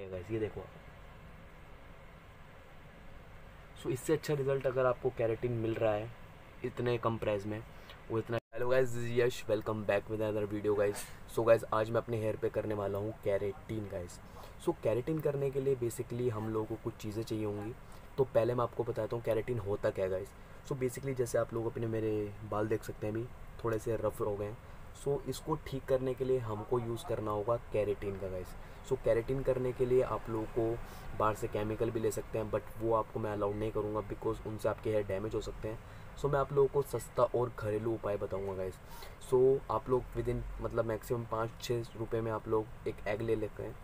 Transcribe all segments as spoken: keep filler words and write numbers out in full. Guys, ये देखो। सो so, इससे अच्छा रिजल्ट अगर आपको कैरेटिन मिल रहा है इतने कम प्राइस में वो इतना। Hello guys, Yash welcome back with other video guys. So guys, आज मैं अपने हेयर पे करने वाला हूँ कैरेटिन गाइस। सो कैरेटिन करने के लिए बेसिकली हम लोगों को कुछ चीज़ें चाहिए होंगी। तो पहले मैं आपको बताता हूँ कैरेटिन होता क्या है गाइस। सो बेसिकली जैसे आप लोग अपने मेरे बाल देख सकते हैं अभी थोड़े से रफ हो गए। सो so, इसको ठीक करने के लिए हमको यूज़ करना होगा कैरेटिन का गाइस। सो so, कैरेटिन करने के लिए आप लोगों को बाहर से केमिकल भी ले सकते हैं, बट वो आपको मैं अलाउड नहीं करूँगा बिकॉज उनसे आपके हेयर डैमेज हो सकते हैं। सो so, मैं आप लोगों को सस्ता और घरेलू उपाय बताऊँगा गाइस। सो so, आप लोग विद इन मतलब मैक्सिमम पाँच छः रुपये में आप लोग एक एग ले लेते हैं।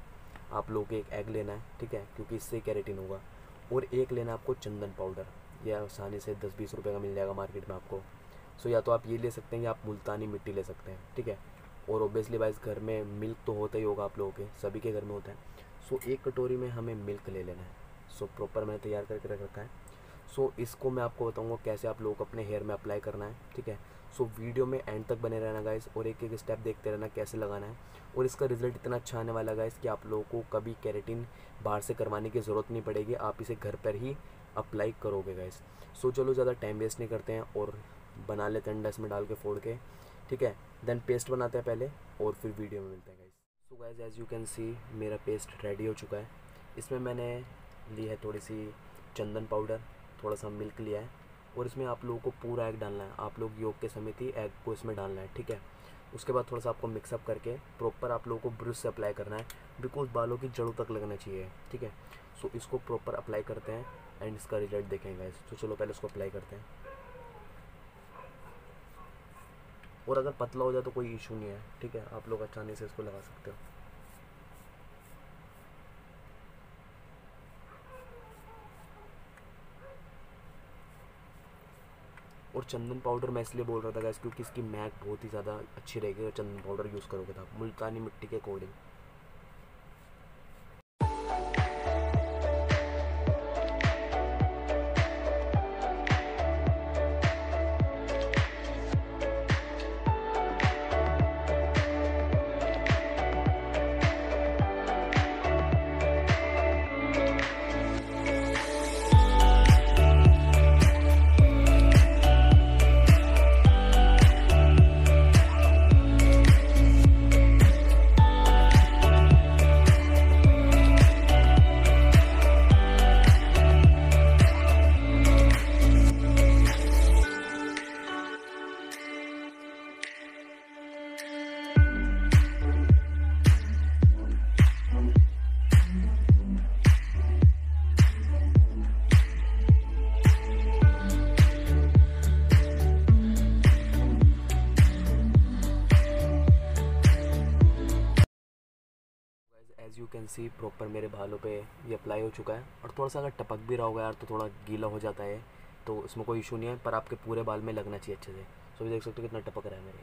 आप लोग को एक एग लेना है, ठीक है, क्योंकि इससे कैरेटिन होगा। और एक लेना आपको चंदन पाउडर, यह आसानी से दस बीस रुपये का मिल जाएगा मार्केट में आपको। सो so, या तो आप ये ले सकते हैं या आप मुल्तानी मिट्टी ले सकते हैं, ठीक है। और ओबियसली वाइज घर में मिल्क तो होता ही होगा आप लोगों के, सभी के घर में होता है। सो so, एक कटोरी में हमें मिल्क ले लेना है। सो so, प्रॉपर मैंने तैयार करके रख रखा है। सो so, इसको मैं आपको बताऊंगा कैसे आप लोग अपने हेयर में अप्लाई करना है, ठीक है। सो so, वीडियो में एंड तक बने रहना गाइस और एक एक स्टेप देखते रहना कैसे लगाना है। और इसका रिजल्ट इतना अच्छा आने वाला गाइस कि आप लोगों को कभी कैरेटिन बाहर से करवाने की ज़रूरत नहीं पड़ेगी, आप इसे घर पर ही अप्लाई करोगे गाइस। सो चलो ज़्यादा टाइम वेस्ट नहीं करते हैं और बना लेते हैं डस्ट में डाल के फोड़ के, ठीक है। देन पेस्ट बनाते हैं पहले और फिर वीडियो में मिलते हैं guys. So guys, as you can see मेरा पेस्ट रेडी हो चुका है। इसमें मैंने ली है थोड़ी सी चंदन पाउडर, थोड़ा सा मिल्क लिया है और इसमें आप लोगों को पूरा एग डालना है। आप लोग योग के समेत ही एग को इसमें डालना है, ठीक है। उसके बाद थोड़ा सा आपको मिक्सअप करके प्रॉपर आप लोगों को ब्रश से अप्लाई करना है बिकॉज बालों की जड़ों तक लगना चाहिए, ठीक है। सो इसको प्रॉपर अप्लाई करते हैं एंड इसका रिजल्ट देखेंगे गाइस। तो चलो पहले इसको अप्लाई करते हैं। और अगर पतला हो जाए तो कोई इशू नहीं है, ठीक है, आप लोग आसानी से इसको लगा सकते हो। और चंदन पाउडर मैं इसलिए बोल रहा था गाइस क्योंकि इसकी महक बहुत ही ज़्यादा अच्छी रहेगी और चंदन पाउडर यूज़ करोगे तो आप मुल्तानी मिट्टी के according. As you can see proper मेरे बालों पे ये अप्लाई हो चुका है। और थोड़ा सा अगर टपक भी रहा होगा यार तो थोड़ा गीला हो जाता है, तो उसमें कोई इशू नहीं है, पर आपके पूरे बाल में लगना चाहिए अच्छे से। सो भी देख सकते हो कितना टपक रहा है मेरे,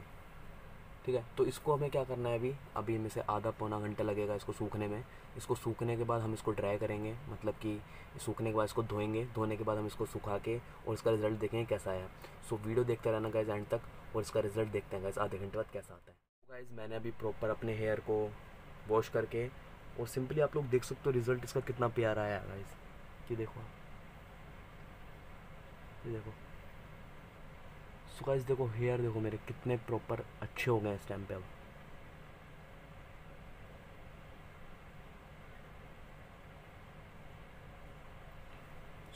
ठीक है। तो इसको हमें क्या करना है, अभी अभी इनमें से आधा पौना घंटा लगेगा इसको सूखने में। इसको सूखने के बाद हम इसको ड्राई करेंगे, मतलब कि सूखने के बाद इसको धोएंगे, धोने के बाद हम इसको सुखा के और इसका रिजल्ट देखेंगे कैसा आया। सो वीडियो देखते रहना गाइस एंड तक और इसका रिजल्ट देखते हैं गाइस आधे घंटे बाद कैसा आता है। गाइस, मैंने अभी प्रॉपर अपने हेयर को वॉश करके और सिंपली आप लोग देख सकते हो रिजल्ट इसका कितना प्यारा आया गाइस। ये देखो, ये देखो। सो गाइस देखो हेयर देखो मेरे कितने प्रॉपर अच्छे हो गए इस टाइम पे। अब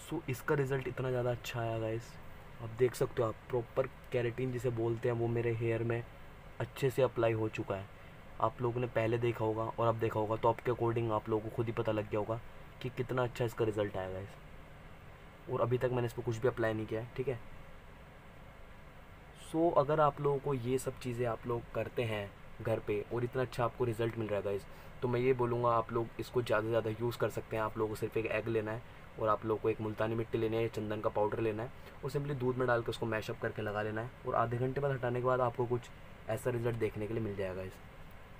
सो इसका रिजल्ट इतना ज़्यादा अच्छा आया गाइस, अब देख सकते हो आप। प्रॉपर कैरेटिन जिसे बोलते हैं वो मेरे हेयर में अच्छे से अप्लाई हो चुका है। आप लोगों ने पहले देखा होगा और अब देखा होगा तो आपके अकॉर्डिंग आप लोगों को खुद ही पता लग गया होगा कि कितना अच्छा इसका रिजल्ट आएगा इस। और अभी तक मैंने इस पर कुछ भी अप्लाई नहीं किया है, ठीक है। सो अगर आप लोगों को ये सब चीज़ें आप लोग करते हैं घर पे और इतना अच्छा आपको रिजल्ट मिल रहा है गाइस, तो मैं ये बोलूँगा आप लोग इसको ज़्यादा से ज़्यादा यूज़ कर सकते हैं। आप लोगों को सिर्फ एक एग लेना है और आप लोग को एक मुल्तानी मिट्टी लेनी है या चंदन का पाउडर लेना है और सिंपली दूध में डाल के उसको मैशअप करके लगा लेना है। और आधे घंटे बाद हटाने के बाद आपको कुछ ऐसा रिजल्ट देखने के लिए मिल जाएगा इस।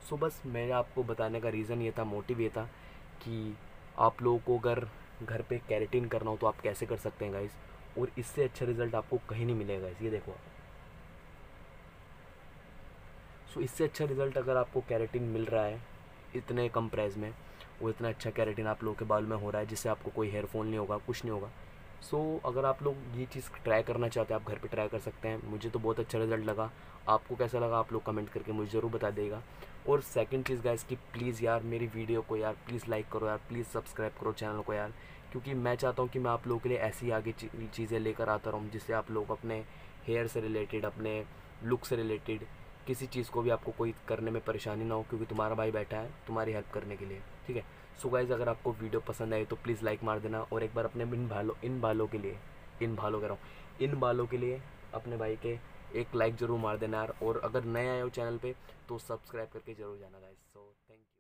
सो so, बस मेरे आपको बताने का रीज़न ये था, मोटिव ये था कि आप लोगों को अगर घर पे कैरेटिन करना हो तो आप कैसे कर सकते हैं गाइस। और इससे अच्छा रिजल्ट आपको कहीं नहीं मिलेगा गाइस, ये देखो आप। सो so, इससे अच्छा रिजल्ट अगर आपको कैरेटिन मिल रहा है इतने कम प्राइस में वो इतना अच्छा कैरेटिन आप लोगों के बाल में हो रहा है, जिससे आपको कोई हेयरफॉल नहीं होगा, कुछ नहीं होगा। सो so, अगर आप लोग ये चीज़ ट्राई करना चाहते हैं, आप घर पे ट्राई कर सकते हैं। मुझे तो बहुत अच्छा रिजल्ट लगा, आपको कैसा लगा आप लोग कमेंट करके मुझे ज़रूर बता देगा। और सेकंड चीज़ गाइस कि प्लीज़ यार मेरी वीडियो को यार प्लीज़ लाइक करो यार, प्लीज़ सब्सक्राइब करो चैनल को यार, क्योंकि मैं चाहता हूँ कि मैं आप लोगों के लिए ऐसी आगे चीज़ें लेकर आता रहूँ, जिससे आप लोग अपने हेयर से रिलेटेड, अपने लुक से रिलेटेड किसी चीज़ को भी आपको कोई करने में परेशानी ना हो, क्योंकि तुम्हारा भाई बैठा है तुम्हारी हेल्प करने के लिए, ठीक है। सो गाइज़ अगर आपको वीडियो पसंद आए तो प्लीज़ लाइक मार देना, और एक बार अपने इन भालों इन भालों के लिए इन भालों कह रहा हूँ इन भालों के लिए अपने भाई के एक लाइक ज़रूर मार देना यार। और अगर नए आए हो चैनल पे तो सब्सक्राइब करके ज़रूर जाना गाइज। So thank you.